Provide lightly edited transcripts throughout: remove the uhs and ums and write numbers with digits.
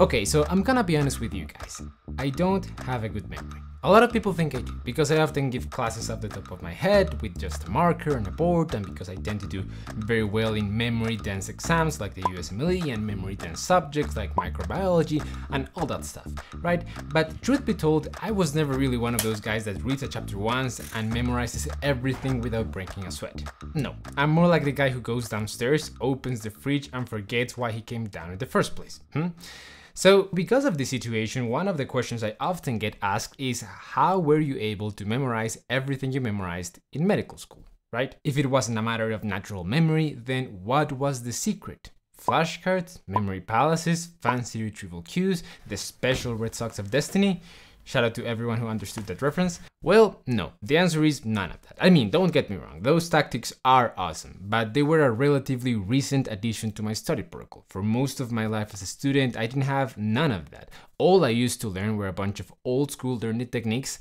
Okay, so I'm gonna be honest with you guys, I don't have a good memory. A lot of people think I do, because I often give classes off the top of my head with just a marker and a board, and because I tend to do very well in memory-dense exams like the USMLE and memory-dense subjects like microbiology and all that stuff, right? But truth be told, I was never really one of those guys that reads a chapter once and memorizes everything without breaking a sweat. No, I'm more like the guy who goes downstairs, opens the fridge and forgets why he came down in the first place. So, because of this situation, one of the questions I often get asked is, how were you able to memorize everything you memorized in medical school, right? If it wasn't a matter of natural memory, then what was the secret? Flashcards, memory palaces, fancy retrieval cues, the special Red Sox of Destiny? Shout out to everyone who understood that reference. Well, no, the answer is none of that. I mean, don't get me wrong, those tactics are awesome, but they were a relatively recent addition to my study protocol. For most of my life as a student, I didn't have none of that. All I used to learn were a bunch of old school learning techniques,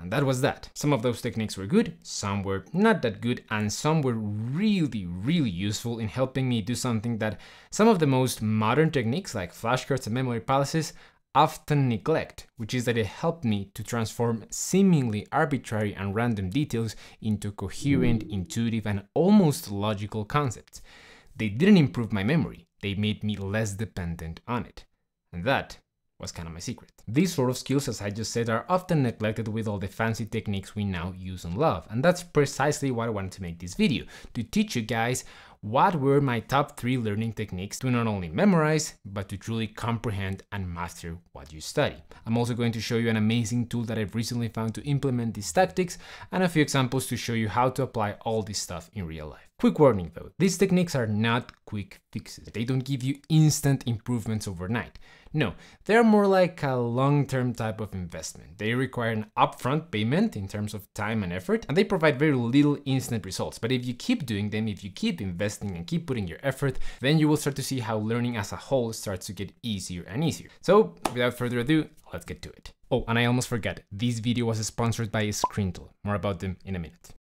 and that was that. Some of those techniques were good, some were not that good, and some were really, really useful in helping me do something that some of the most modern techniques like flashcards and memory palaces often neglect, which is that it helped me to transform seemingly arbitrary and random details into coherent, intuitive, and almost logical concepts. They didn't improve my memory, they made me less dependent on it. And that was kind of my secret. These sort of skills, as I just said, are often neglected with all the fancy techniques we now use and love. And that's precisely why I wanted to make this video, to teach you guys what were my top 3 learning techniques to not only memorize, but to truly comprehend and master what you study. I'm also going to show you an amazing tool that I've recently found to implement these tactics, and a few examples to show you how to apply all this stuff in real life. Quick warning though, these techniques are not quick fixes. They don't give you instant improvements overnight. No, they're more like a long-term type of investment. They require an upfront payment in terms of time and effort, and they provide very little instant results. But if you keep doing them, if you keep investing and keep putting your effort, then you will start to see how learning as a whole starts to get easier and easier. So without further ado, let's get to it. Oh, and I almost forgot, this video was sponsored by Scrintal. More about them in a minute.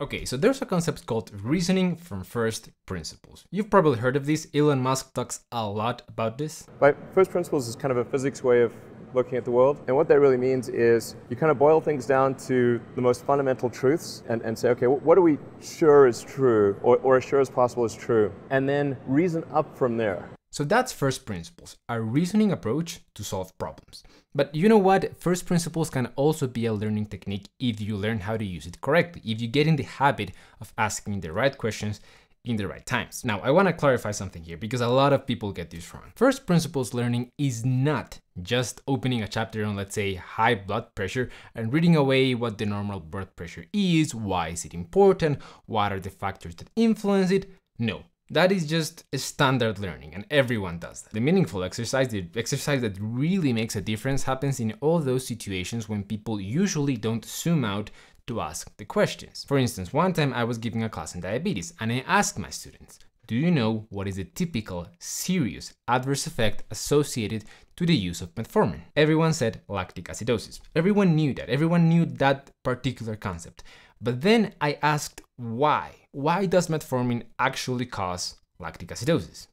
Okay, so there's a concept called reasoning from first principles. You've probably heard of this. Elon Musk talks a lot about this. Right, first principles is kind of a physics way of looking at the world. And what that really means is you kind of boil things down to the most fundamental truths and say, okay, what are we sure is true or as sure as possible is true? And then reason up from there. So that's first principles, a reasoning approach to solve problems. But you know what? First principles can also be a learning technique if you learn how to use it correctly, if you get in the habit of asking the right questions in the right times. Now, I want to clarify something here because a lot of people get this wrong. First principles learning is not just opening a chapter on, let's say, high blood pressure and reading away what the normal blood pressure is, why is it important, what are the factors that influence it. No. That is just a standard learning, and everyone does that. The meaningful exercise, the exercise that really makes a difference, happens in all those situations when people usually don't zoom out to ask the questions. For instance, one time I was giving a class on diabetes, and I asked my students, do you know what is the typical serious adverse effect associated to the use of metformin? Everyone said lactic acidosis. Everyone knew that. Everyone knew that particular concept. But then I asked why. Why does metformin actually cause lactic acidosis?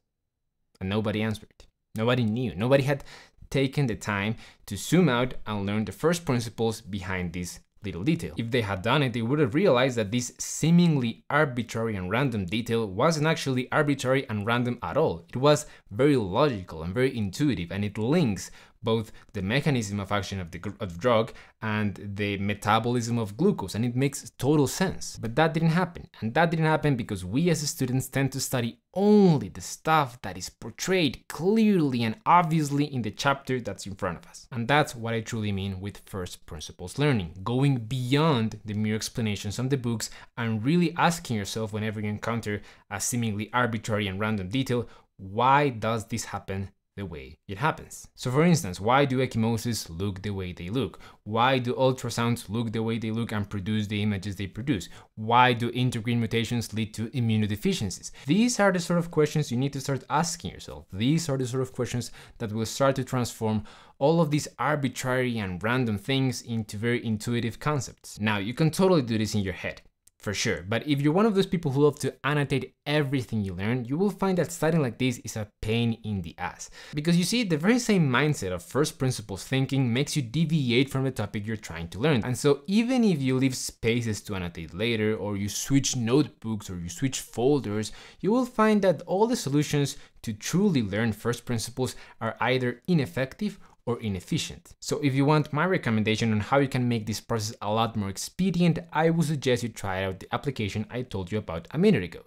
And nobody answered. Nobody knew. Nobody had taken the time to zoom out and learn the first principles behind this little detail. If they had done it, they would have realized that this seemingly arbitrary and random detail wasn't actually arbitrary and random at all. It was very logical and very intuitive, and it links both the mechanism of action of the drug and the metabolism of glucose, and it makes total sense. But that didn't happen, and that didn't happen because we as students tend to study only the stuff that is portrayed clearly and obviously in the chapter that's in front of us. And that's what I truly mean with first principles learning, going beyond the mere explanations on the books and really asking yourself whenever you encounter a seemingly arbitrary and random detail, why does this happen the way it happens? So for instance, why do ecchymoses look the way they look? Why do ultrasounds look the way they look and produce the images they produce? Why do integrin mutations lead to immunodeficiencies? These are the sort of questions you need to start asking yourself. These are the sort of questions that will start to transform all of these arbitrary and random things into very intuitive concepts. Now, you can totally do this in your head. for sure. But if you're one of those people who love to annotate everything you learn, you will find that studying like this is a pain in the ass. Because you see, the very same mindset of first principles thinking makes you deviate from the topic you're trying to learn. And so even if you leave spaces to annotate later, or you switch notebooks, or you switch folders, you will find that all the solutions to truly learn first principles are either ineffective or inefficient. So if you want my recommendation on how you can make this process a lot more expedient, I would suggest you try out the application I told you about a minute ago,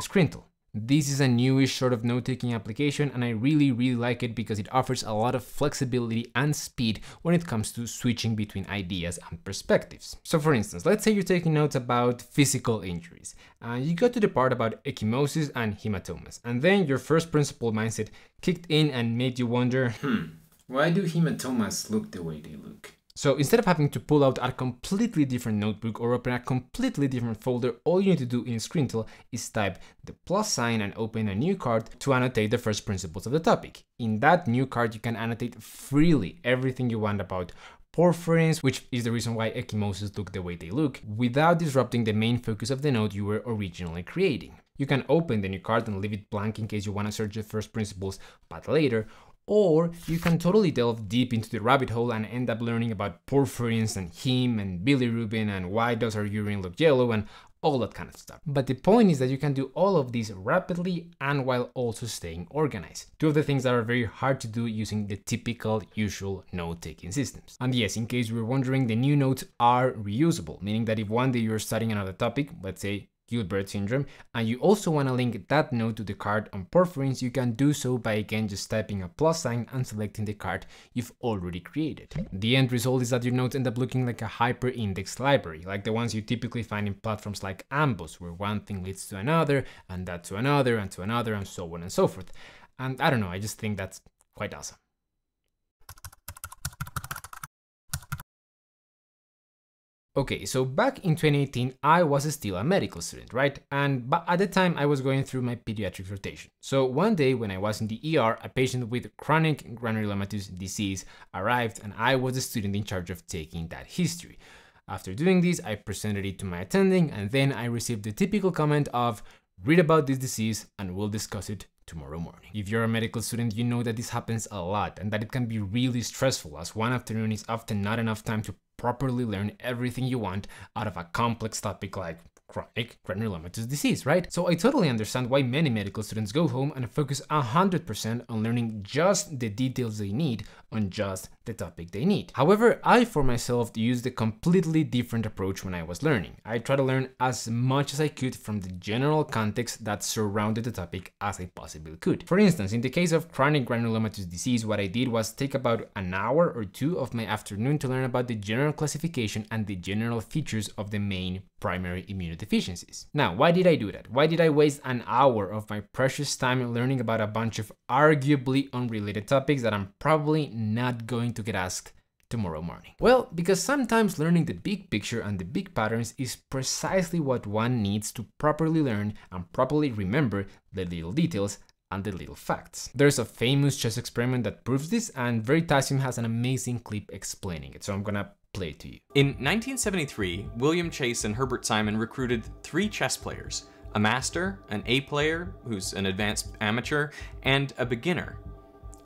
Scrintal. This is a newish sort of note-taking application, and I really like it because it offers a lot of flexibility and speed when it comes to switching between ideas and perspectives. So for instance, let's say you're taking notes about physical injuries. You got to the part about ecchymosis and hematomas, and then your first principle mindset kicked in and made you wonder, why do hematomas look the way they look? So instead of having to pull out a completely different notebook or open a completely different folder, all you need to do in Scrintal is type the plus sign and open a new card to annotate the first principles of the topic. In that new card, you can annotate freely everything you want about porphyrins, which is the reason why ecchymosis look the way they look, without disrupting the main focus of the note you were originally creating. You can open the new card and leave it blank in case you want to search the first principles, but later, or you can totally delve deep into the rabbit hole and end up learning about porphyrins and heme and bilirubin and why does our urine look yellow and all that kind of stuff. But the point is that you can do all of these rapidly and while also staying organized. Two of the things that are very hard to do using the typical usual note-taking systems. And yes, in case you were wondering, the new notes are reusable, meaning that if one day you're studying another topic, let's say Gilbert syndrome, and you also want to link that note to the card on porphyrins, you can do so by again just typing a plus sign and selecting the card you've already created. The end result is that your notes end up looking like a hyper-indexed library, like the ones you typically find in platforms like Amboss, where one thing leads to another, and that to another, and so on and so forth. And I don't know, I just think that's quite awesome. Okay, so back in 2018, I was still a medical student, right? But at the time, I was going through my pediatric rotation. So one day when I was in the ER, a patient with chronic granulomatous disease arrived, and I was the student in charge of taking that history. After doing this, I presented it to my attending, and then I received the typical comment of, "Read about this disease and we'll discuss it tomorrow morning." If you're a medical student, you know that this happens a lot and that it can be really stressful, as one afternoon is often not enough time to properly learn everything you want out of a complex topic like chronic granulomatous disease, right? So I totally understand why many medical students go home and focus 100% on learning just the details they need on just the topic they need. However, I for myself used a completely different approach when I was learning. I tried to learn as much as I could from the general context that surrounded the topic as I possibly could. For instance, in the case of chronic granulomatous disease, what I did was take about an hour or two of my afternoon to learn about the general classification and the general features of the main primary immunodeficiencies. Now, why did I do that? Why did I waste an hour of my precious time learning about a bunch of arguably unrelated topics that I'm probably not going to get asked tomorrow morning? Well, because sometimes learning the big picture and the big patterns is precisely what one needs to properly learn and properly remember the little details and the little facts. There's a famous chess experiment that proves this, and Veritasium has an amazing clip explaining it, so I'm gonna play it to you. In 1973, William Chase and Herbert Simon recruited 3 chess players: a master, an A player, who's an advanced amateur, and a beginner.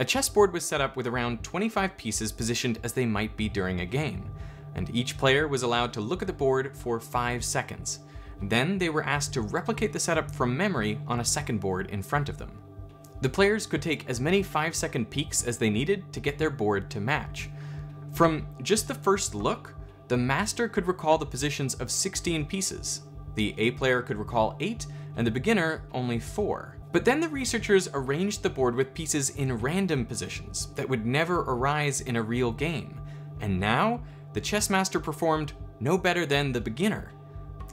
A chessboard was set up with around 25 pieces positioned as they might be during a game, and each player was allowed to look at the board for 5 seconds. Then they were asked to replicate the setup from memory on a second board in front of them. The players could take as many 5-second peeks as they needed to get their board to match. From just the first look, the master could recall the positions of 16 pieces, the A player could recall 8, and the beginner only 4. But then the researchers arranged the board with pieces in random positions that would never arise in a real game. And now, the chess master performed no better than the beginner.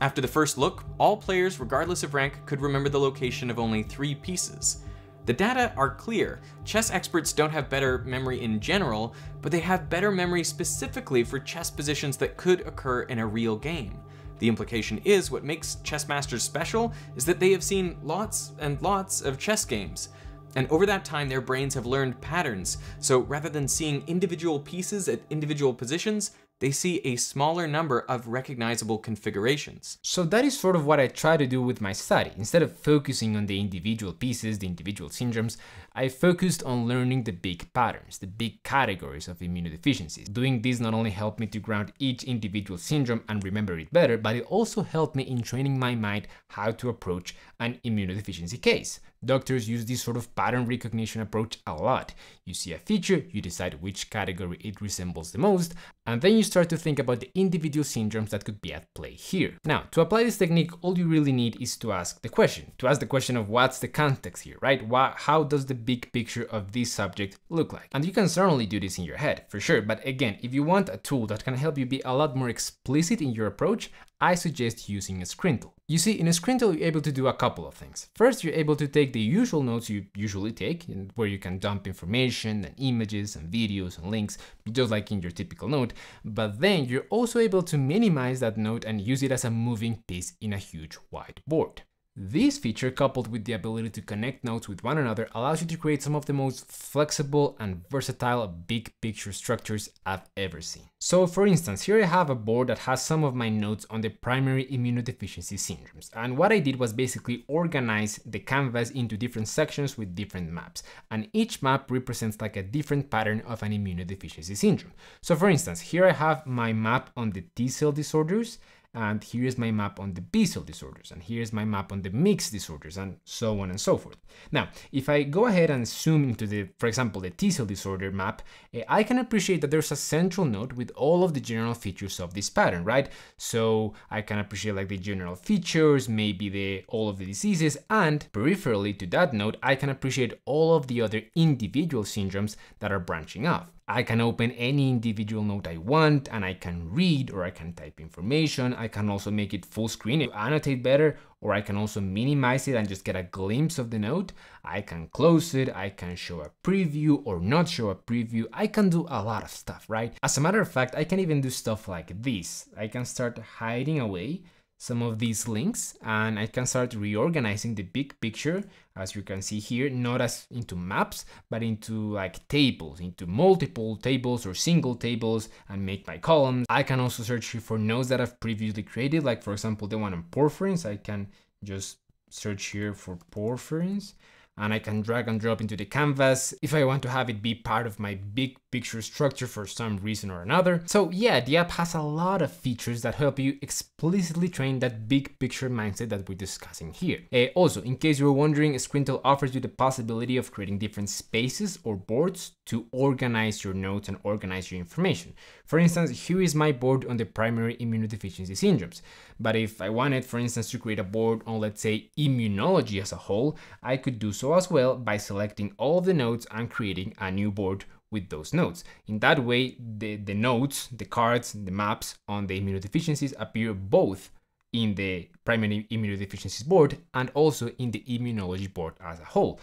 After the first look, all players, regardless of rank, could remember the location of only 3 pieces. The data are clear. Chess experts don't have better memory in general, but they have better memory specifically for chess positions that could occur in a real game. The implication is what makes chess masters special is that they have seen lots and lots of chess games. And over that time, their brains have learned patterns. So rather than seeing individual pieces at individual positions, they see a smaller number of recognizable configurations. So that is sort of what I try to do with my study. Instead of focusing on the individual pieces, the individual syndromes, I focused on learning the big patterns, the big categories of immunodeficiencies. Doing this not only helped me to ground each individual syndrome and remember it better, but it also helped me in training my mind how to approach an immunodeficiency case. Doctors use this sort of pattern recognition approach a lot. You see a feature, you decide which category it resembles the most, and then you start to think about the individual syndromes that could be at play here. Now, to apply this technique, all you really need is to ask the question. To ask the question of what's the context here, right? How does the big picture of this subject look like? And you can certainly do this in your head, for sure. But again, if you want a tool that can help you be a lot more explicit in your approach, I suggest using a Scrintal. You see, in a Scrintal, you're able to do a couple of things. First, you're able to take the usual notes you usually take, where you can dump information and images and videos and links, just like in your typical note. But then you're also able to minimize that note and use it as a moving piece in a huge whiteboard. This feature, coupled with the ability to connect notes with one another, allows you to create some of the most flexible and versatile big picture structures I've ever seen. So for instance, here I have a board that has some of my notes on the primary immunodeficiency syndromes. And what I did was basically organize the canvas into different sections with different maps. And each map represents like a different pattern of an immunodeficiency syndrome. So for instance, here I have my map on the T cell disorders, and here's my map on the B cell disorders, and here's my map on the mixed disorders, and so on and so forth. Now, if I go ahead and zoom into the, for example, the T cell disorder map, I can appreciate that there's a central note with all of the general features of this pattern, right? So I can appreciate like the general features, maybe all of the diseases, and peripherally to that note, I can appreciate all of the other individual syndromes that are branching off. I can open any individual note I want, and I can read or I can type information. I can also make it full screen to annotate better, or I can also minimize it and just get a glimpse of the note. I can close it, I can show a preview or not show a preview. I can do a lot of stuff, right? As a matter of fact, I can even do stuff like this. I can start hiding away some of these links, and I can start reorganizing the big picture, as you can see here, not as into maps, but into like tables, into multiple tables or single tables, and make my columns. I can also search for notes that I've previously created, like for example, the one on porphyrins. I can just search here for porphyrins, and I can drag and drop into the canvas if I want to have it be part of my big picture structure for some reason or another. So yeah, the app has a lot of features that help you explicitly train that big picture mindset that we're discussing here. Also, in case you were wondering, Scrintal offers you the possibility of creating different spaces or boards to organize your notes and organize your information. For instance, here is my board on the primary immunodeficiency syndromes. But if I wanted, for instance, to create a board on, let's say, immunology as a whole, I could do so as well by selecting all of the notes and creating a new board with those notes. In that way, the notes, the cards, the maps on the immunodeficiencies appear both in the primary immunodeficiencies board and also in the immunology board as a whole.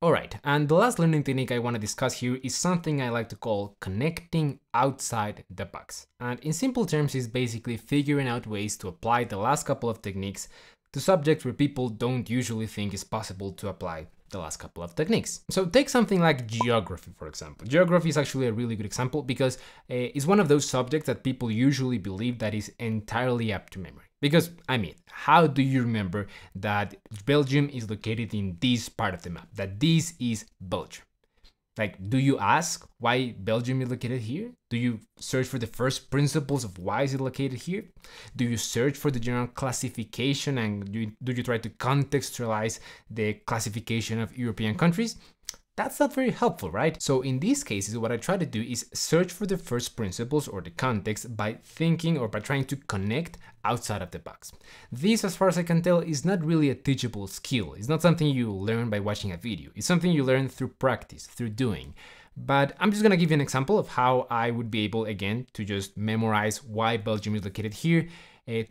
All right, and the last learning technique I want to discuss here is something I like to call connecting outside the box. And in simple terms, it's basically figuring out ways to apply the last couple of techniques to subjects where people don't usually think it's possible to apply the last couple of techniques. So take something like geography, for example. Geography is actually a really good example because it's one of those subjects that people usually believe that is entirely up to memory. Because, I mean, how do you remember that Belgium is located in this part of the map, that this is Belgium? Like, do you ask why Belgium is located here? Do you search for the first principles of why is it located here? Do you search for the general classification and do you try to contextualize the classification of European countries? That's not very helpful, right? So in these cases, what I try to do is search for the first principles or the context by thinking or by trying to connect outside of the box. This, as far as I can tell, is not really a teachable skill. It's not something you learn by watching a video. It's something you learn through practice, through doing. But I'm just gonna give you an example of how I would be able, again, to just memorize why Belgium is located here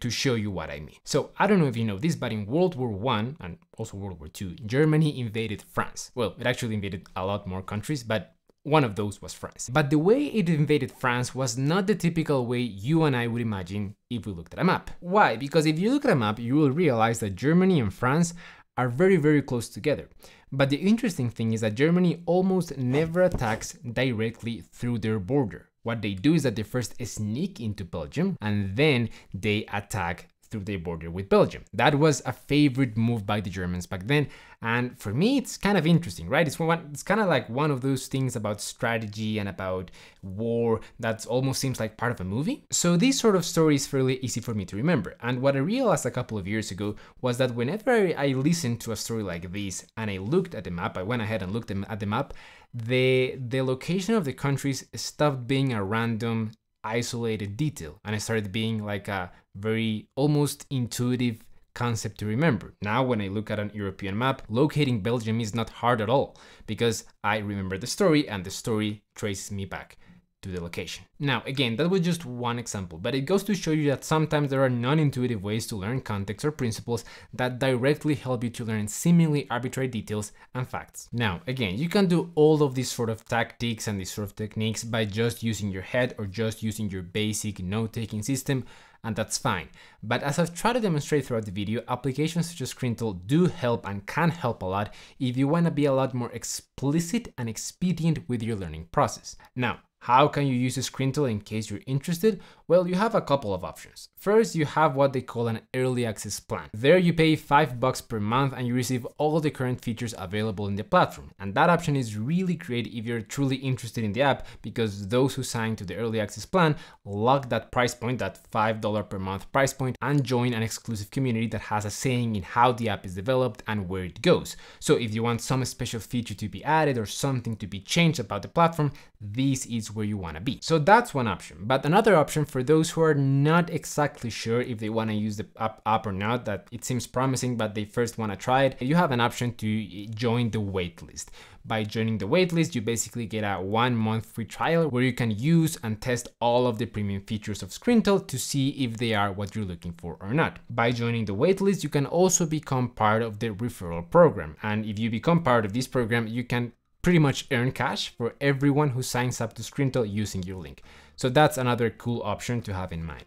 to show you what I mean. So I don't know if you know this, but in World War I and also World War II, Germany invaded France. Well, it actually invaded a lot more countries, but one of those was France. But the way it invaded France was not the typical way you and I would imagine if we looked at a map. Why? Because if you look at a map, you will realize that Germany and France are very, very close together. But the interesting thing is that Germany almost never attacks directly through their border. What they do is that they first sneak into Belgium and then they attack through their border with Belgium. That was a favorite move by the Germans back then. And for me, it's kind of interesting, right? It's kind of like one of those things about strategy and about war that almost seems like part of a movie. So this sort of story is fairly easy for me to remember. And what I realized a couple of years ago was that whenever I listened to a story like this and I looked at the map, I went ahead and looked at the map, the location of the countries stopped being a random isolated detail and it started being like a very almost intuitive concept to remember. Now when I look at an European map, locating Belgium is not hard at all because I remember the story and the story traces me back to the location. Now again, that was just one example, but it goes to show you that sometimes there are non-intuitive ways to learn context or principles that directly help you to learn seemingly arbitrary details and facts. Now again, you can do all of these sort of tactics and these sort of techniques by just using your head or just using your basic note-taking system, and that's fine. But as I've tried to demonstrate throughout the video, applications such as Scrintal do help and can help a lot if you want to be a lot more explicit and expedient with your learning process. Now, how can you use Scrintal in case you're interested? Well, you have a couple of options. First, you have what they call an early access plan. There you pay $5 per month and you receive all the current features available in the platform. And that option is really great if you're truly interested in the app, because those who sign to the early access plan lock that price point, that $5 per month price point, and join an exclusive community that has a saying in how the app is developed and where it goes. So if you want some special feature to be added or something to be changed about the platform, this is where you want to be. So that's one option. But another option for those who are not exactly sure if they want to use the app or not, that it seems promising, but they first want to try it, you have an option to join the waitlist. By joining the waitlist, you basically get a 1 month free trial where you can use and test all of the premium features of Scrintal to see if they are what you're looking for or not. By joining the waitlist, you can also become part of the referral program. And if you become part of this program, you can pretty much earn cash for everyone who signs up to Scrintal using your link. So that's another cool option to have in mind.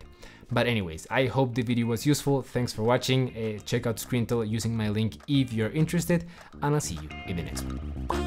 But anyways, I hope the video was useful. Thanks for watching. Check out Scrintal using my link if you're interested, and I'll see you in the next one.